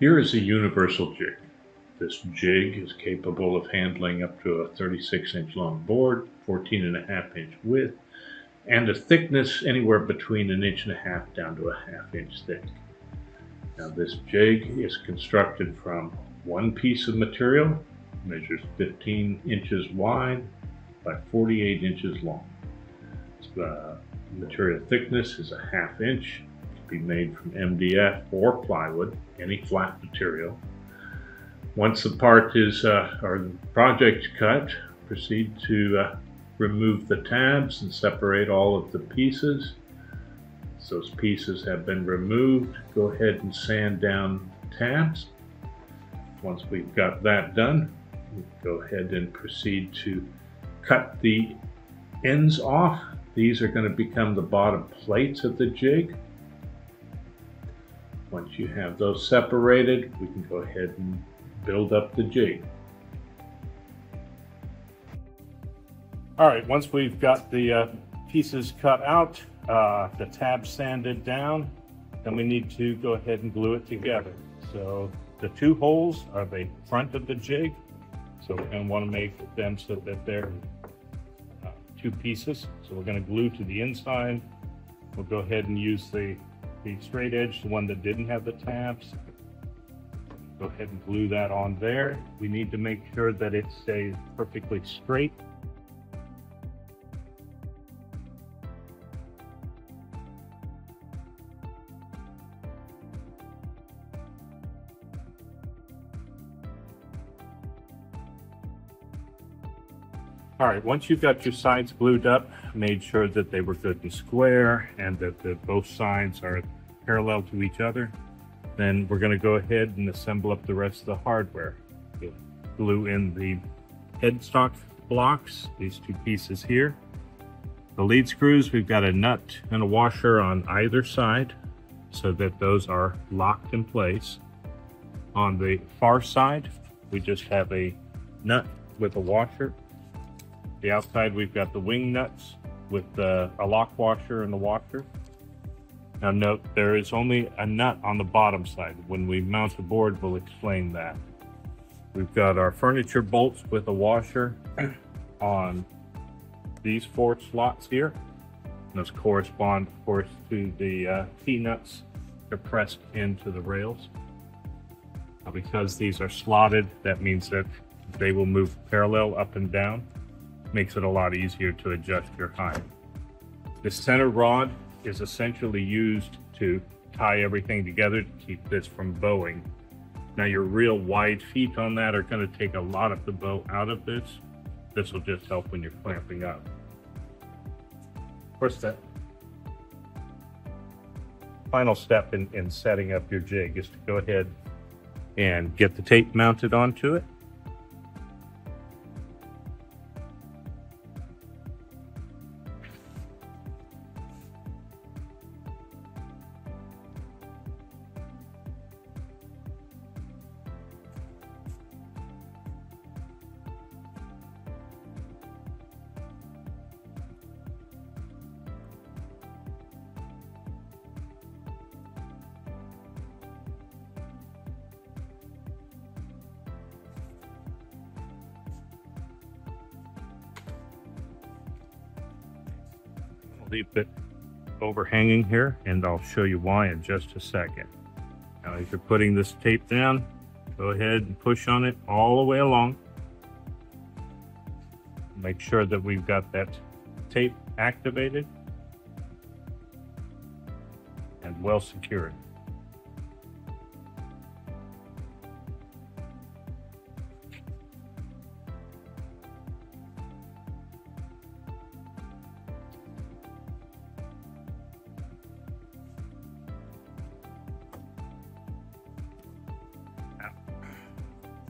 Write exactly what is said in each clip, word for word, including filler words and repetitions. Here is a universal jig. This jig is capable of handling up to a thirty-six inch long board, fourteen and a half inch width, and a thickness anywhere between an inch and a half down to a half inch thick. Now this jig is constructed from one piece of material, measures fifteen inches wide by forty-eight inches long. The material thickness is a half inch, to be made from M D F or plywood, any flat material. Once the part is, uh, or the project cut, proceed to uh, remove the tabs and separate all of the pieces. As those pieces have been removed, go ahead and sand down the tabs. Once we've got that done, we go ahead and proceed to cut the ends off. These are going to become the bottom plates of the jig. Once you have those separated, we can go ahead and build up the jig. All right, once we've got the uh, pieces cut out, uh, the tabs sanded down, then we need to go ahead and glue it together. So the two holes are the front of the jig. So we're going to want to make them so that they're uh, two pieces. So we're going to glue to the inside. We'll go ahead and use the, the straight edge, the one that didn't have the tabs. Go ahead and glue that on there. We need to make sure that it stays perfectly straight. All right, once you've got your sides glued up, made sure that they were good and square and that the, both sides are parallel to each other, then we're gonna go ahead and assemble up the rest of the hardware. We'll glue in the headstock blocks, these two pieces here. The lead screws, we've got a nut and a washer on either side so that those are locked in place. On the far side, we just have a nut with a washer. The outside, we've got the wing nuts with uh, a lock washer and the washer. Now note, there is only a nut on the bottom side. When we mount the board, we'll explain that. We've got our furniture bolts with a washer on these four slots here. Those correspond, of course, to the uh, T-nuts that are pressed into the rails. Now, because these are slotted, that means that they will move parallel up and down. Makes it a lot easier to adjust your height. The center rod is essentially used to tie everything together to keep this from bowing. Now your real wide feet on that are going to take a lot of the bow out of this. This will just help when you're clamping up. First step. Final step in, in setting up your jig is to go ahead and get the tape mounted onto it. Leave it overhanging here, and I'll show you why in just a second. Now, as you're putting this tape down, go ahead and push on it all the way along. Make sure that we've got that tape activated and well secured.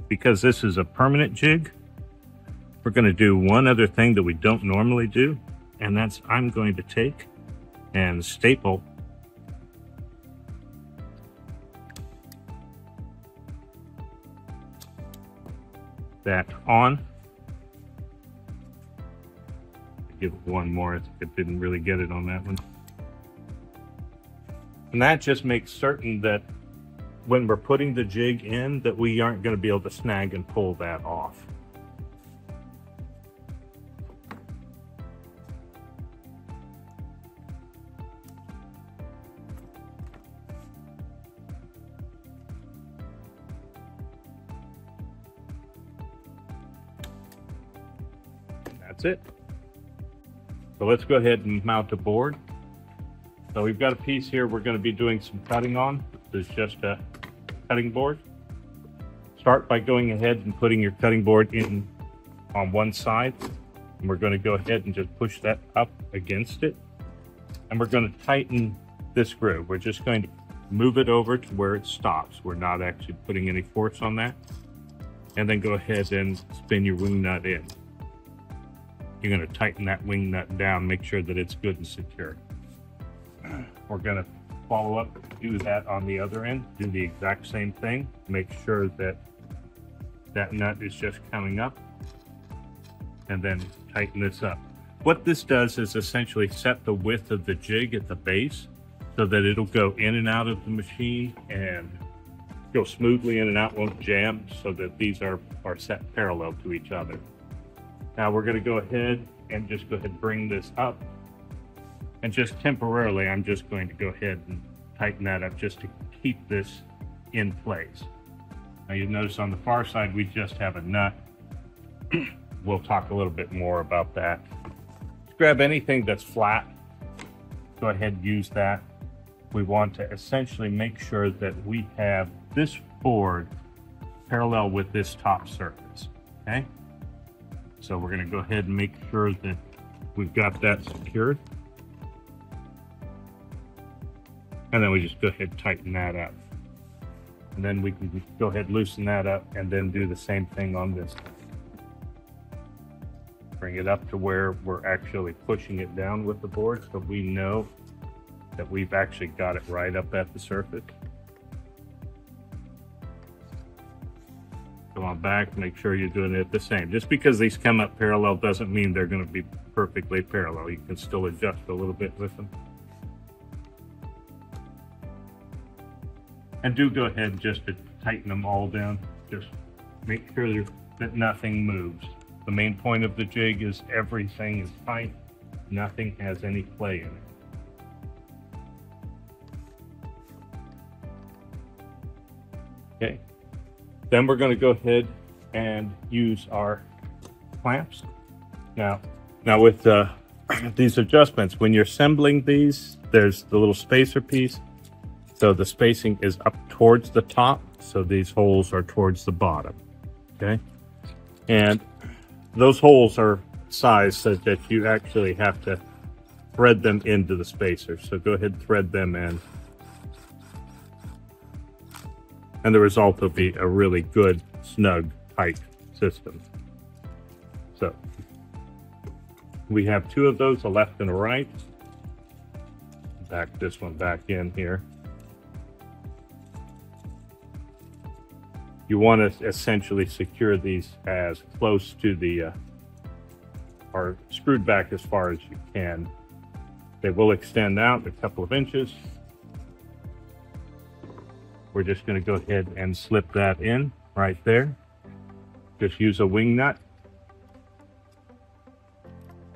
Because this is a permanent jig, we're going to do one other thing that we don't normally do, and that's I'm going to take and staple that on. Give it one more. I think it didn't really get it on that one. And that just makes certain that when we're putting the jig in that we aren't going to be able to snag and pull that off. That's it. So let's go ahead and mount the board. So we've got a piece here we're going to be doing some cutting on. This is just a cutting board. Start by going ahead and putting your cutting board in on one side. And we're going to go ahead and just push that up against it. And we're going to tighten this groove. We're just going to move it over to where it stops. We're not actually putting any force on that. And then go ahead and spin your wing nut in. You're going to tighten that wing nut down, make sure that it's good and secure. We're going to follow up, do that on the other end, do the exact same thing. Make sure that that nut is just coming up and then tighten this up. What this does is essentially set the width of the jig at the base so that it'll go in and out of the machine and go smoothly in and out, won't jam, so that these are, are set parallel to each other. Now we're going to go ahead and just go ahead and bring this up, and just temporarily I'm just going to go ahead and tighten that up just to keep this in place. Now you notice on the far side we just have a nut. We'll talk a little bit more about that. Just grab anything that's flat, go ahead and use that. We want to essentially make sure that we have this board parallel with this top surface, okay? So we're going to go ahead and make sure that we've got that secured. And then we just go ahead and tighten that up. And then we can go ahead and loosen that up and then do the same thing on this. Bring it up to where we're actually pushing it down with the board so we know that we've actually got it right up at the surface. Go on back, make sure you're doing it the same. Just because these come up parallel doesn't mean they're going to be perfectly parallel. You can still adjust a little bit with them. And do go ahead and just to tighten them all down. Just make sure that nothing moves. The main point of the jig is everything is tight. Nothing has any play in it. Okay. Then we're going to go ahead and use our clamps. Now, now with uh, these adjustments, when you're assembling these, there's the little spacer piece. So the spacing is up towards the top. So these holes are towards the bottom, okay? And those holes are sized so that you actually have to thread them into the spacer. So go ahead and thread them in. And the result will be a really good, snug, tight system. So we have two of those, a left and a right. Back this one back in here. You want to essentially secure these as close to the, uh, or screwed back as far as you can. They will extend out a couple of inches. We're just going to go ahead and slip that in right there. Just use a wing nut.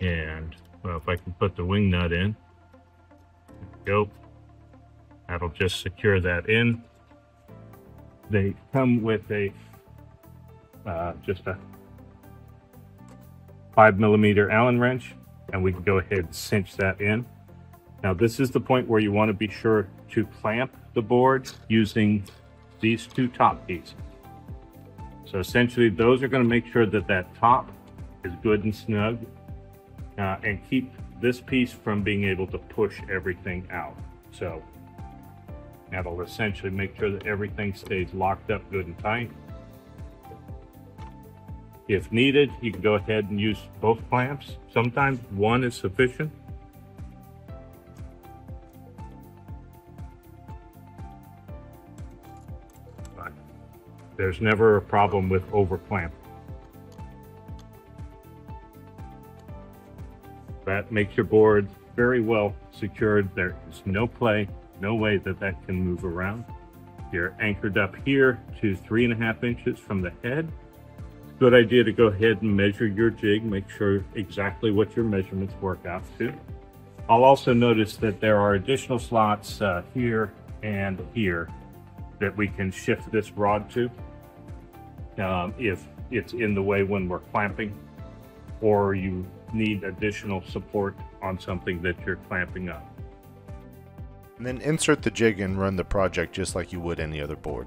And, well, if I can put the wing nut in, there we go. That'll just secure that in. They come with a, uh, just a five millimeter Allen wrench, and we can go ahead and cinch that in. Now this is the point where you want to be sure to clamp the board using these two top pieces. So essentially those are going to make sure that that top is good and snug uh, and keep this piece from being able to push everything out. So that'll essentially make sure that everything stays locked up good and tight. If needed, you can go ahead and use both clamps. Sometimes one is sufficient. There's never a problem with over clamp. That makes your board very well secured. There is no play, no way that that can move around. You're anchored up here to three and a half inches from the head. Good idea to go ahead and measure your jig, make sure exactly what your measurements work out to. I'll also notice that there are additional slots uh, here and here that we can shift this rod to um, if it's in the way when we're clamping or you need additional support on something that you're clamping up. And then insert the jig and run the project just like you would any other board.